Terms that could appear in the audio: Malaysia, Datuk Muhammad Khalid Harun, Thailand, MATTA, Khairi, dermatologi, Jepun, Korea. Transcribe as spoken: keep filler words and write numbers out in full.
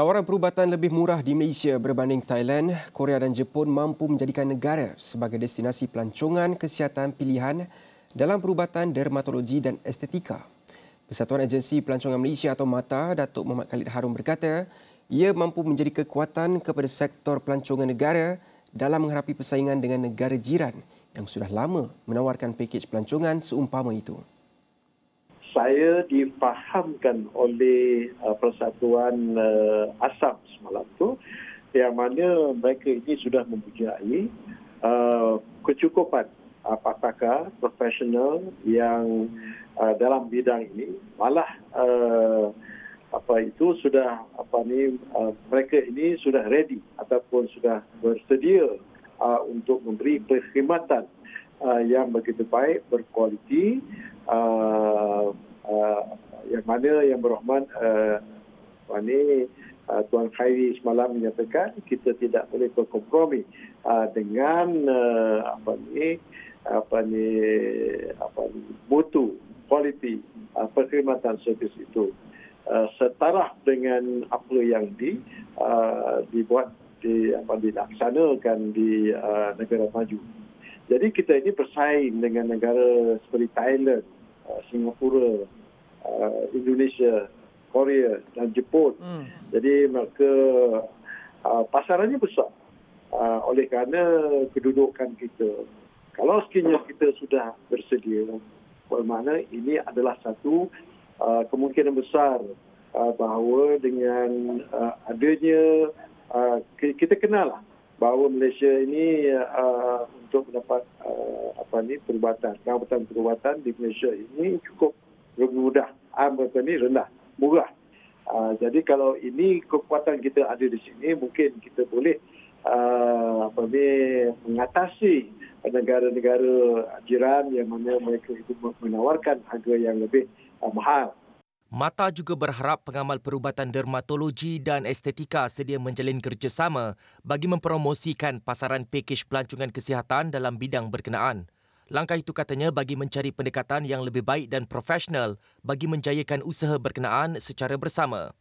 Tawaran perubatan lebih murah di Malaysia berbanding Thailand, Korea dan Jepun mampu menjadikan negara sebagai destinasi pelancongan kesihatan pilihan dalam perubatan dermatologi dan estetika. Persatuan Agensi Pelancongan Malaysia atau MATTA, Datuk Muhammad Khalid Harun berkata, ia mampu menjadi kekuatan kepada sektor pelancongan negara dalam menghadapi persaingan dengan negara jiran yang sudah lama menawarkan pakej pelancongan seumpama itu. Saya difahamkan oleh uh, Persatuan uh, Asam semalam tu, yang mana mereka ini sudah mempunyai uh, kecukupan uh, pakar profesional yang uh, dalam bidang ini, malah uh, apa itu sudah apa ni uh, mereka ini sudah ready ataupun sudah bersedia uh, untuk memberi perkhidmatan uh, yang begitu baik, berkualiti. Uh, uh, yang mana yang berhormat uh, ini, uh, Tuan Khairi semalam menyatakan kita tidak boleh berkompromi uh, dengan uh, apa ni apa ni apa ni mutu kualiti uh, perkhidmatan servis itu uh, setara dengan apa yang di uh, dibuat di apa dilaksanakan di uh, negara maju. Jadi kita ini bersaing dengan negara seperti Thailand, Singapura, Indonesia, Korea dan Jepun. Hmm. Jadi maka pasarannya besar oleh kerana kedudukan kita. Kalau sekiranya kita sudah bersedia, bermakna ini adalah satu kemungkinan besar bahawa dengan adanya, kita kenal bahawa Malaysia ini uh, untuk mendapat uh, apa ni perubatan, perubatan di Malaysia ini cukup mudah, anggaran ini rendah, murah. Uh, jadi kalau ini kekuatan kita ada di sini, mungkin kita boleh uh, apa ni mengatasi negara-negara jiran yang mana mereka itu menawarkan harga yang lebih uh, mahal. MATTA juga berharap pengamal perubatan dermatologi dan estetika sedia menjalin kerjasama bagi mempromosikan pasaran pakej pelancongan kesihatan dalam bidang berkenaan. Langkah itu katanya bagi mencari pendekatan yang lebih baik dan profesional bagi menjayakan usaha berkenaan secara bersama.